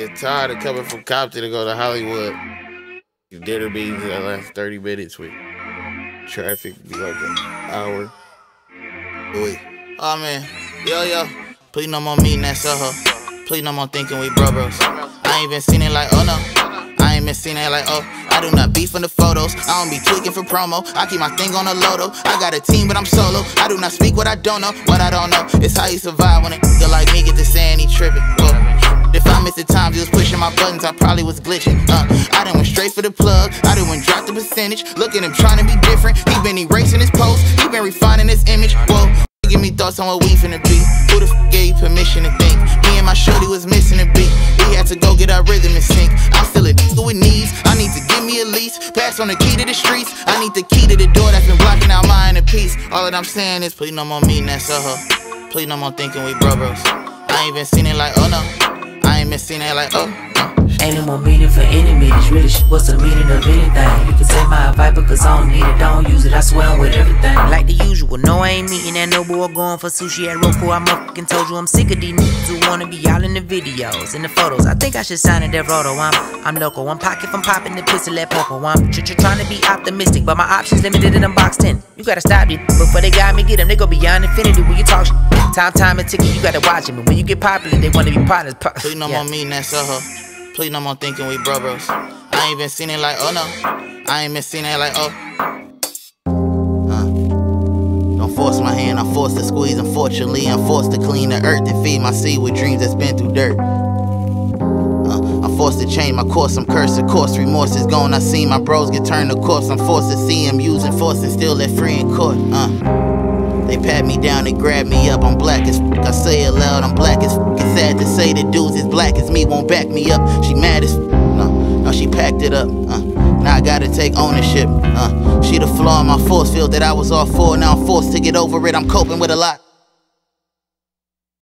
fucking tired of coming from Compton to go to Hollywood. Your dinner meetings that last 30 minutes with traffic be like an hour. Wait. Oh man, yo. Please no more meeting at Soho. Please no more thinking we bro-bros. I ain't been seen it like, oh no. I ain't been seen it like, oh. I do not beef in the photos. I don't be tweaking for promo. I keep my thing on the low-low. I got a team, but I'm solo. I do not speak what I don't know. What I don't know is how you survive when a nigga like me get to saying he tripping. If I missed the times, he was pushing my buttons, I probably was glitching. I done went straight for the plug, I done went dropped the percentage. Look at him trying to be different, he been erasing his post, he been refining his image. Whoa, give me thoughts on what we finna be. Who the f gave permission to think? Me and my shorty was missing a beat, we had to go get our rhythm in sync. I'm still a nigga with needs, I need to give me a lease. Pass on the key to the streets, I need the key to the door that's been blocking out my inner peace. All that I'm saying is, please no more meeting at Soho. Please no more thinking we bro-bros. I ain't been seen it like, oh no. I ain't been seen it like, oh, ain't no more meaning for any meetings. Really, what's the meaning of anything? You can take my advice because I don't need it. Don't use it, I swear with everything. Like the usual, no, I ain't meeting that no boy going for sushi at Roku. I motherfucking told you I'm sick of these niggas who wanna be all in the videos, in the photos. I think I should sign in that roto. I'm local. I'm pocket from popping the pistol at Poco. I'm trying to be optimistic, but my options limited and I'm boxed in. You gotta stop these before they got me, get them. They go beyond infinity when you talk shit. Time and ticket, you gotta watch them. But when you get popular, they wanna be partners. Please no more meeting at Soho. Please no more thinking we bro-bros. I ain't been seen it like, oh no. I ain't been seen it like, oh. Don't force my hand, I'm forced to squeeze. Unfortunately, I'm forced to clean the earth and feed my seed with dreams that's been through dirt. I'm forced to change my course, I'm cursed. Of course, remorse is gone. I seen my bros get turned to corpse. I'm forced to see him using force and still let free in court. They pat me down, they grab me up, I'm black as f***, I say it loud, I'm black as f***. It's sad to say the dudes as black as me won't back me up. She mad as f***, no, she packed it up, now I gotta take ownership, she the flaw in my force field that I was all for. Now I'm forced to get over it, I'm coping with a lot.